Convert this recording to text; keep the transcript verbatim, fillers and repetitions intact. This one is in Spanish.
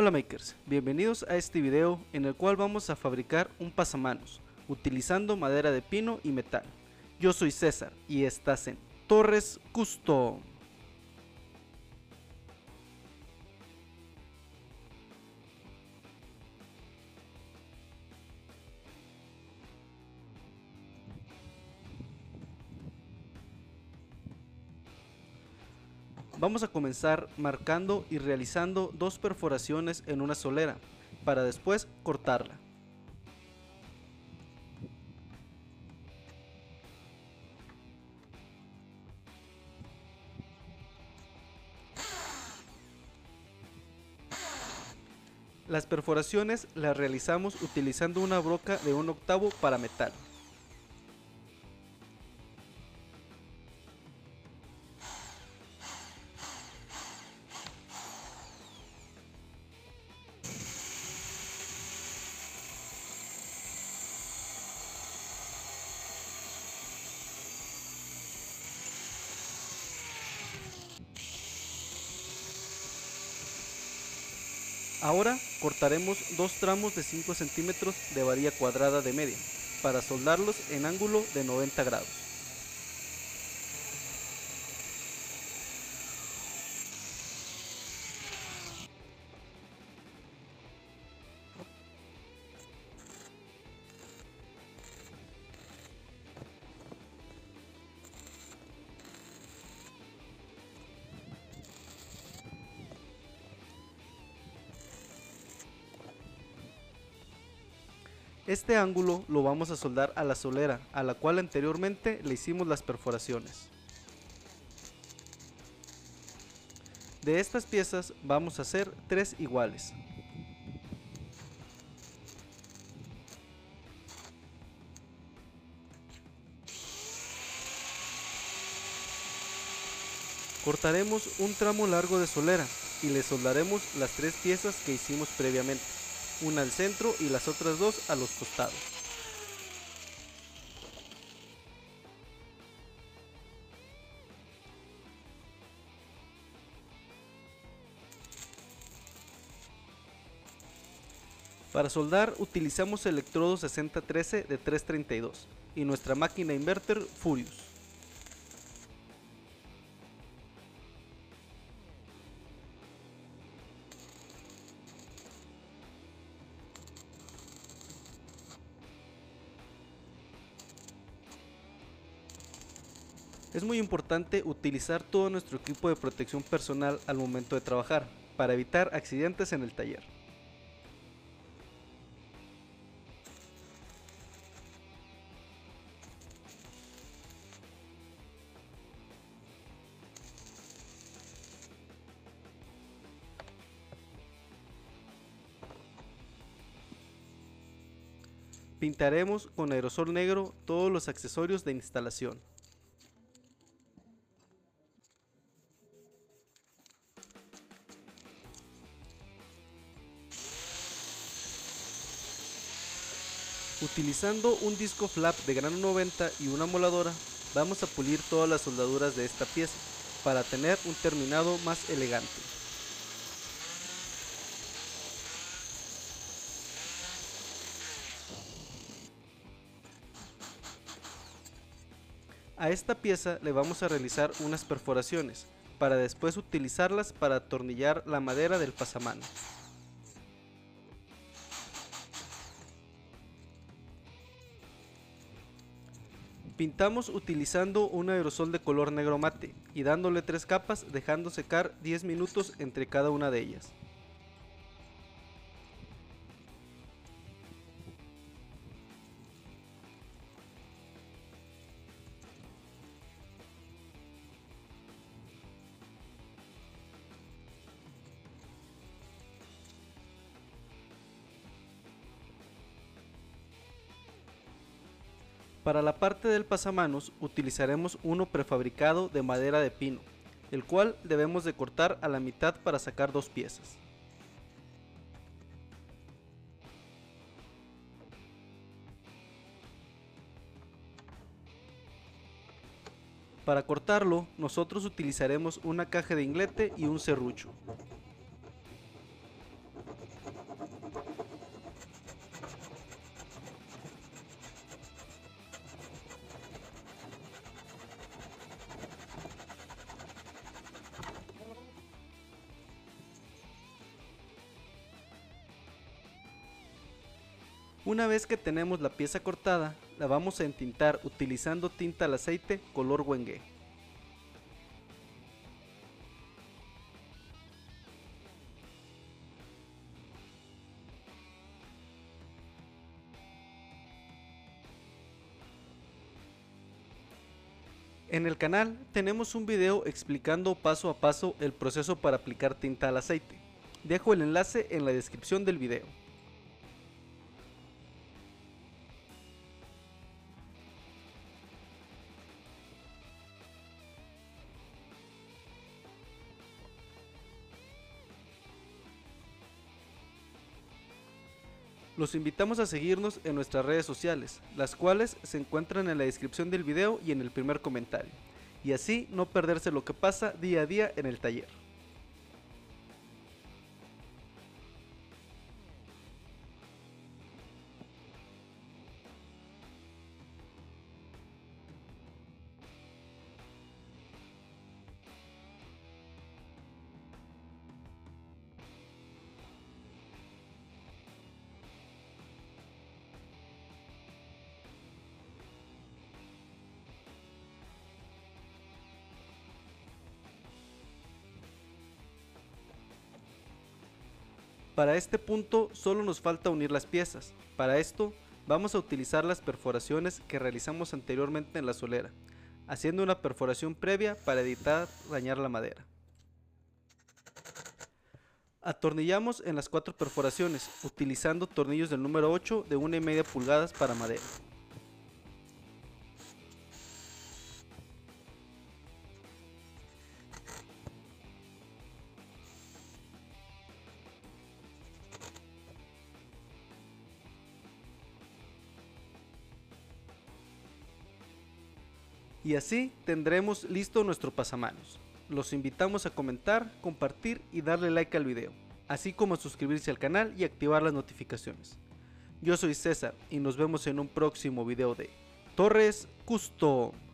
Hola makers, bienvenidos a este video en el cual vamos a fabricar un pasamanos utilizando madera de pino y metal. Yo soy César y estás en Torres Custom. Vamos a comenzar marcando y realizando dos perforaciones en una solera, para después cortarla. Las perforaciones las realizamos utilizando una broca de un octavo para metal. Ahora cortaremos dos tramos de cinco centímetros de varilla cuadrada de media para soldarlos en ángulo de noventa grados. Este ángulo lo vamos a soldar a la solera a la cual anteriormente le hicimos las perforaciones. De estas piezas vamos a hacer tres iguales. Cortaremos un tramo largo de solera y le soldaremos las tres piezas que hicimos previamente. Una al centro y las otras dos a los costados. Para soldar utilizamos electrodo sesenta trece de tres treinta y dos y nuestra máquina inverter Furious. Es muy importante utilizar todo nuestro equipo de protección personal al momento de trabajar, para evitar accidentes en el taller. Pintaremos con aerosol negro todos los accesorios de instalación. Utilizando un disco flap de grano noventa y una moladora, vamos a pulir todas las soldaduras de esta pieza para tener un terminado más elegante. A esta pieza le vamos a realizar unas perforaciones para después utilizarlas para atornillar la madera del pasamano. Pintamos utilizando un aerosol de color negro mate y dándole tres capas, dejando secar diez minutos entre cada una de ellas. Para la parte del pasamanos utilizaremos uno prefabricado de madera de pino, el cual debemos de cortar a la mitad para sacar dos piezas. Para cortarlo, nosotros utilizaremos una caja de inglete y un serrucho. Una vez que tenemos la pieza cortada, la vamos a entintar utilizando tinta al aceite color wengue. En el canal tenemos un video explicando paso a paso el proceso para aplicar tinta al aceite. Dejo el enlace en la descripción del video. Los invitamos a seguirnos en nuestras redes sociales, las cuales se encuentran en la descripción del video y en el primer comentario, y así no perderse lo que pasa día a día en el taller. Para este punto solo nos falta unir las piezas. Para esto vamos a utilizar las perforaciones que realizamos anteriormente en la solera, haciendo una perforación previa para evitar dañar la madera. Atornillamos en las cuatro perforaciones utilizando tornillos del número ocho de una y media pulgadas para madera. Y así tendremos listo nuestro pasamanos. Los invitamos a comentar, compartir y darle like al video, así como a suscribirse al canal y activar las notificaciones. Yo soy César y nos vemos en un próximo video de Torres Custom.